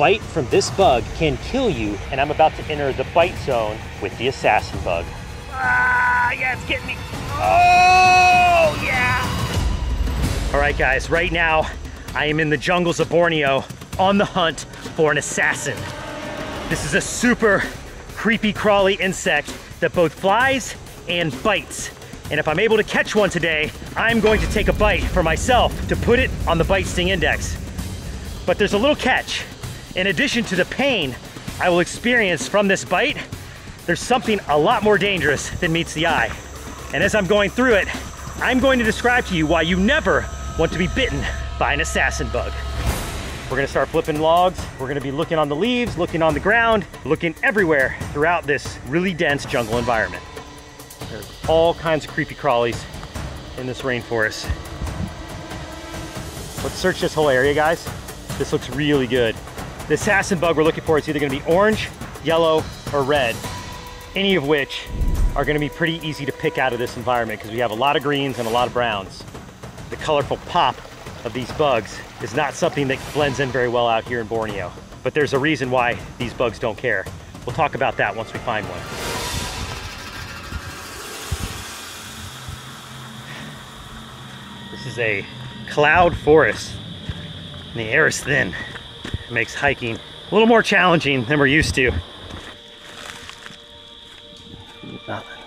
bite from this bug can kill you, and I'm about to enter the bite zone with the assassin bug. Ah, yeah, it's getting me. Oh, yeah. All right, guys, right now, I am in the jungles of Borneo on the hunt for an assassin. This is a super creepy crawly insect that both flies and bites. And if I'm able to catch one today, I'm going to take a bite for myself to put it on the bite sting index. But there's a little catch. In addition to the pain I will experience from this bite, there's something a lot more dangerous than meets the eye. And as I'm going through it, I'm going to describe to you why you never want to be bitten by an assassin bug. We're gonna start flipping logs. We're gonna be looking on the leaves, looking on the ground, looking everywhere throughout this really dense jungle environment. There's all kinds of creepy crawlies in this rainforest. Let's search this whole area, guys. This looks really good. The assassin bug we're looking for is either gonna be orange, yellow, or red, any of which are gonna be pretty easy to pick out of this environment because we have a lot of greens and a lot of browns. The colorful pop of these bugs is not something that blends in very well out here in Borneo, but there's a reason why these bugs don't care. We'll talk about that once we find one. This is a cloud forest, and the air is thin. It makes hiking a little more challenging than we're used to. Nothing.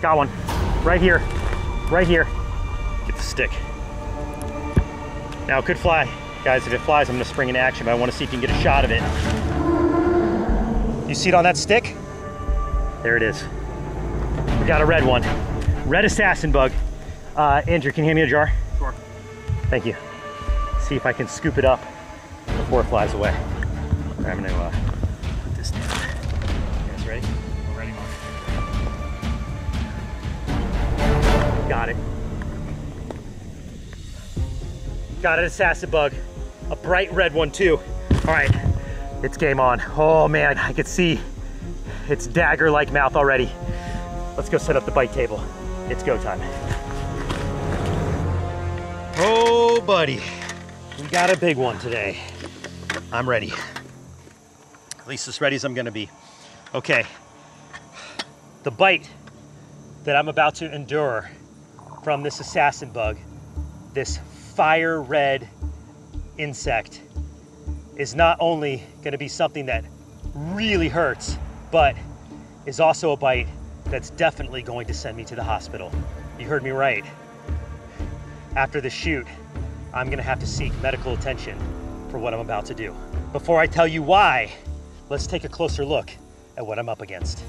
Got one, right here. Get the stick. Now it could fly. Guys, if it flies, I'm gonna spring into action, but I wanna see if you can get a shot of it. You see it on that stick? There it is. We got a red one. Red assassin bug. Andrew, can you hand me a jar? Sure. Thank you. Let's see if I can scoop it up before it flies away. All right, I'm gonna put this down. You guys ready? We're ready, Mark. Got it. Got an assassin bug. A bright red one too. All right, it's game on. Oh man, I can see its dagger-like mouth already. Let's go set up the bite table. It's go time. Oh buddy, we got a big one today. I'm ready. At least as ready as I'm gonna be. Okay, the bite that I'm about to endure from this assassin bug, this fire red insect, is not only going to be something that really hurts, but is also a bite that's definitely going to send me to the hospital. You heard me right. After the shoot, I'm going to have to seek medical attention for what I'm about to do. Before I tell you why, let's take a closer look at what I'm up against.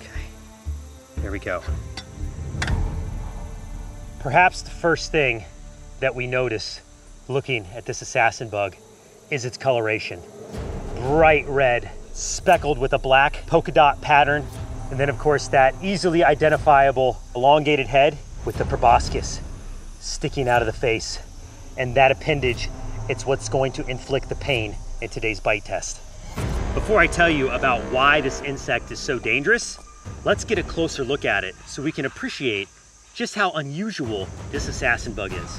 Okay, here we go. Perhaps the first thing that we notice looking at this assassin bug is its coloration. Bright red, speckled with a black polka dot pattern. And then of course that easily identifiable elongated head with the proboscis sticking out of the face. And that appendage, it's what's going to inflict the pain in today's bite test. Before I tell you about why this insect is so dangerous, let's get a closer look at it so we can appreciate just how unusual this assassin bug is.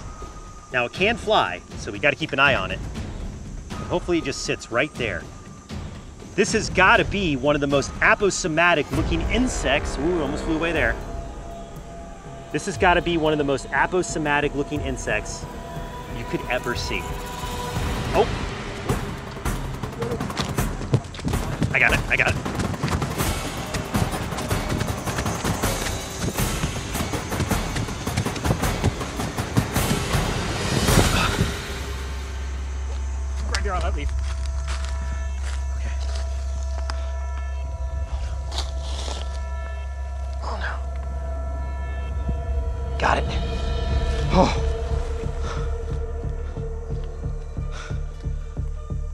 Now it can fly, so we gotta keep an eye on it. Hopefully it just sits right there. This has gotta be one of the most aposematic looking insects. Ooh, almost flew away there. This has gotta be one of the most aposematic looking insects you could ever see. Oh. I got it.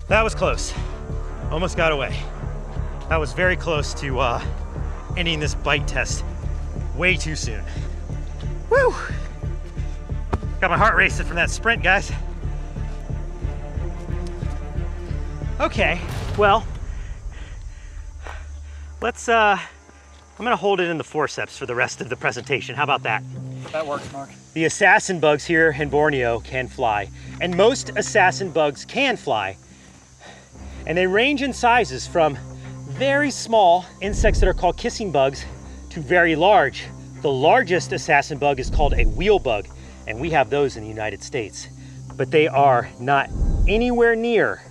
That was close, almost got away. That was very close to ending this bite test way too soon. Woo! Got my heart racing from that sprint, guys. Okay, well, let's, I'm gonna hold it in the forceps for the rest of the presentation. How about that? That works, Mark. The assassin bugs here in Borneo can fly, and most assassin bugs can fly. And they range in sizes from very small insects that are called kissing bugs to very large. The largest assassin bug is called a wheel bug, and we have those in the United States. But they are not anywhere near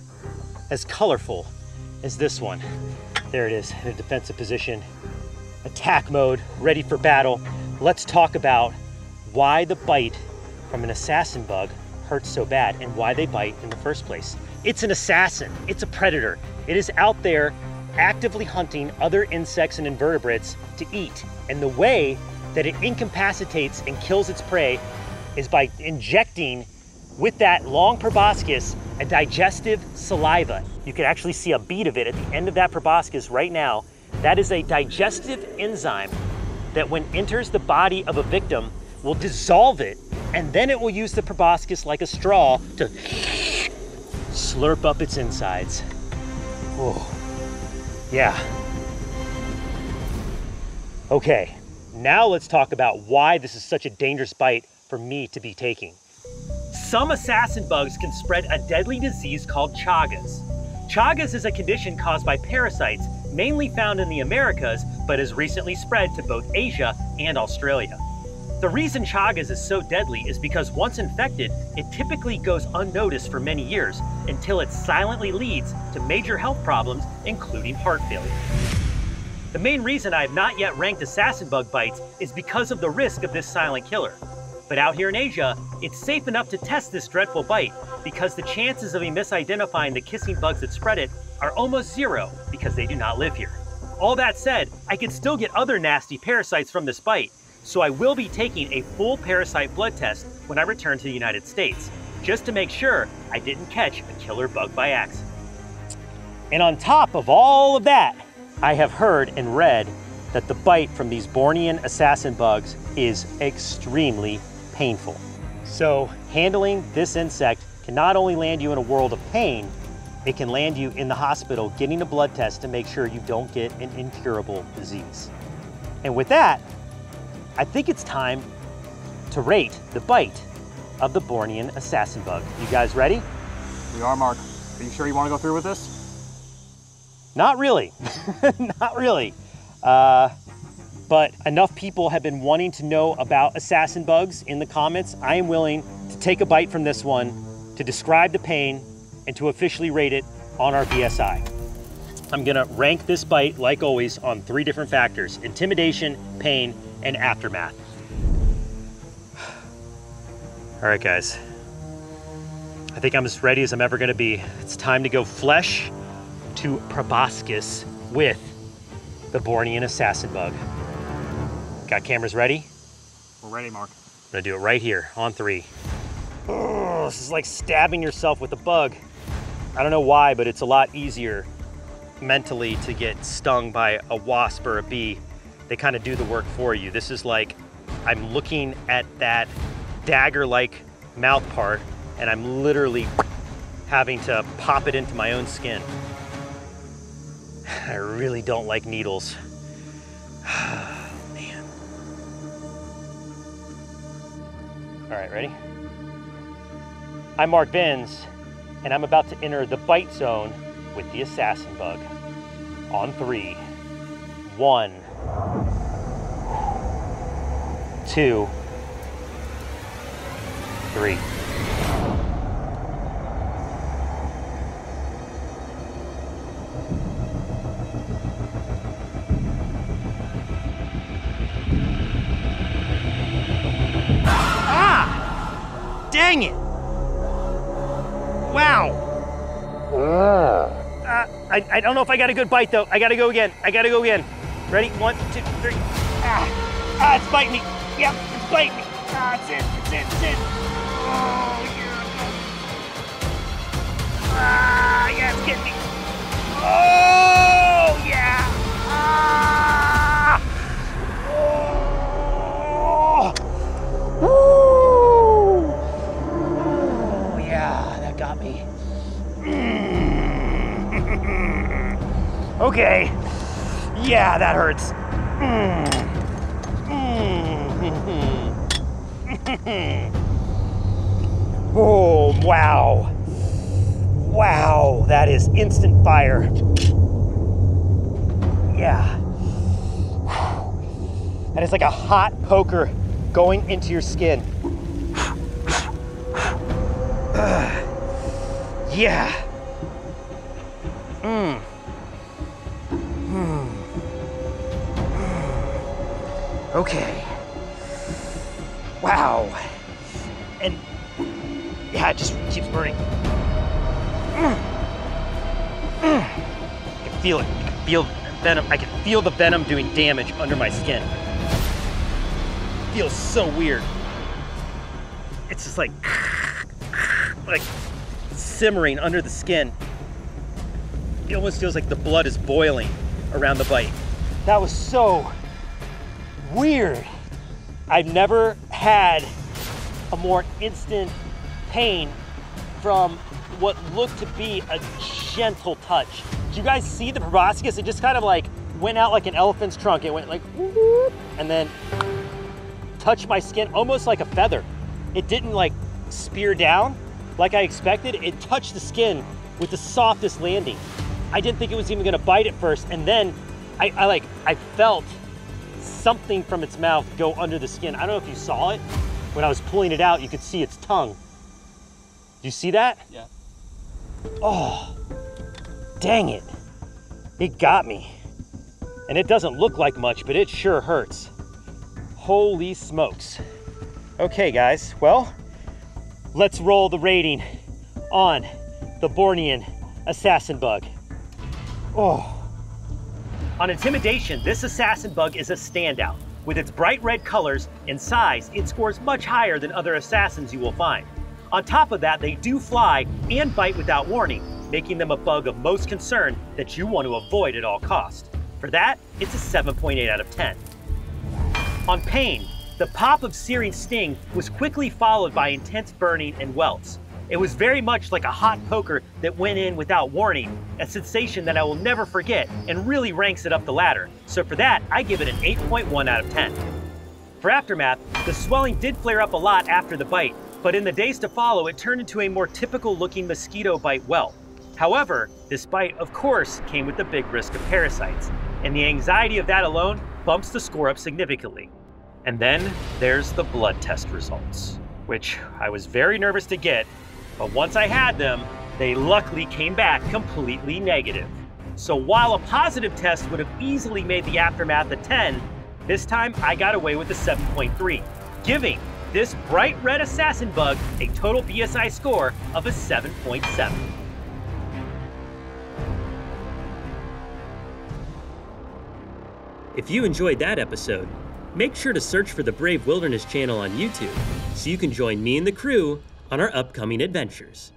as colorful as this one. There it is in a defensive position, attack mode, ready for battle. Let's talk about why the bite from an assassin bug hurts so bad and why they bite in the first place. It's an assassin, it's a predator. It is out there actively hunting other insects and invertebrates to eat. And the way that it incapacitates and kills its prey is by injecting with that long proboscis a digestive saliva. You can actually see a bead of it at the end of that proboscis right now. That is a digestive enzyme that when enters the body of a victim will dissolve it, and then it will use the proboscis like a straw to slurp up its insides. Oh, yeah. Okay, now let's talk about why this is such a dangerous bite for me to be taking. Some assassin bugs can spread a deadly disease called Chagas. Chagas is a condition caused by parasites, mainly found in the Americas, but has recently spread to both Asia and Australia. The reason Chagas is so deadly is because once infected, it typically goes unnoticed for many years until it silently leads to major health problems, including heart failure. The main reason I have not yet ranked assassin bug bites is because of the risk of this silent killer. But out here in Asia, it's safe enough to test this dreadful bite because the chances of me misidentifying the kissing bugs that spread it are almost zero because they do not live here. All that said, I can still get other nasty parasites from this bite, so I will be taking a full parasite blood test when I return to the United States, just to make sure I didn't catch a killer bug by accident. And on top of all of that, I have heard and read that the bite from these Bornean assassin bugs is extremely painful. So handling this insect can not only land you in a world of pain, it can land you in the hospital getting a blood test to make sure you don't get an incurable disease. And with that, I think it's time to rate the bite of the Bornean assassin bug. You guys ready? We are, Mark. Are you sure you want to go through with this? Not really, not really. But enough people have been wanting to know about assassin bugs in the comments. I am willing to take a bite from this one, to describe the pain, and to officially rate it on our BSI. I'm gonna rank this bite, like always, on three different factors: intimidation, pain, and aftermath. All right, guys. I think I'm as ready as I'm ever gonna be. It's time to go flesh to proboscis with the Bornean assassin bug. Got cameras ready? We're ready, Mark. I'm gonna do it right here on three. Oh, this is like stabbing yourself with a bug. I don't know why, but it's a lot easier mentally to get stung by a wasp or a bee. They kind of do the work for you. This is like, I'm looking at that dagger-like mouth part and I'm literally having to pop it into my own skin. I really don't like needles. Man. All right, ready? I'm Mark Vins and I'm about to enter the bite zone with the assassin bug. On 3, 1, 2, 3. Ah! Dang it! Wow! I don't know if I got a good bite though. I gotta go again. I gotta go again. Ready? 1, 2, 3. Ah! Ah, it's biting me. Yep, it's biting me. Ah, it's in, it's in, it's in. Oh, yeah. Ah, yeah, it's getting me. Oh, yeah. Ah! Oh! Woo! Oh, yeah, that got me. Mm. Okay. Yeah, that hurts. Mm. Mm. Oh, wow. Wow, that is instant fire. Yeah. And it's like a hot poker going into your skin. Yeah. Mm. Mm. Mm. Okay. Wow. And yeah, it just keeps burning. Mm. Mm. I can feel it. I can feel venom. I can feel the venom doing damage under my skin. It feels so weird. It's just like simmering under the skin. It almost feels like the blood is boiling around the bite. That was so weird. I've never had a more instant pain from what looked to be a gentle touch. Do you guys see the proboscis? It just kind of like went out like an elephant's trunk. It went like, and then touched my skin almost like a feather. It didn't like spear down like I expected. It touched the skin with the softest landing. I didn't think it was even gonna bite at first, and then I felt something from its mouth go under the skin. I don't know if you saw it. When I was pulling it out, you could see its tongue. Do you see that? Yeah. Oh, dang it. It got me. And it doesn't look like much, but it sure hurts. Holy smokes. Okay, guys, well, let's roll the rating on the Bornean assassin bug. Oh. On intimidation, this assassin bug is a standout. With its bright red colors and size, it scores much higher than other assassins you will find. On top of that, they do fly and bite without warning, making them a bug of most concern that you want to avoid at all costs. For that, it's a 7.8 out of 10. On pain, the pop of searing sting was quickly followed by intense burning and welts. It was very much like a hot poker that went in without warning, a sensation that I will never forget and really ranks it up the ladder. So for that, I give it an 8.1 out of 10. For aftermath, the swelling did flare up a lot after the bite, but in the days to follow, it turned into a more typical looking mosquito bite welt. However, this bite, of course, came with the big risk of parasites, and the anxiety of that alone bumps the score up significantly. And then there's the blood test results, which I was very nervous to get, but once I had them, they luckily came back completely negative. So while a positive test would have easily made the aftermath a 10, this time I got away with a 7.3, giving this bright red assassin bug a total BSI score of a 7.7. If you enjoyed that episode, make sure to search for the Brave Wilderness channel on YouTube so you can join me and the crew on our upcoming adventures.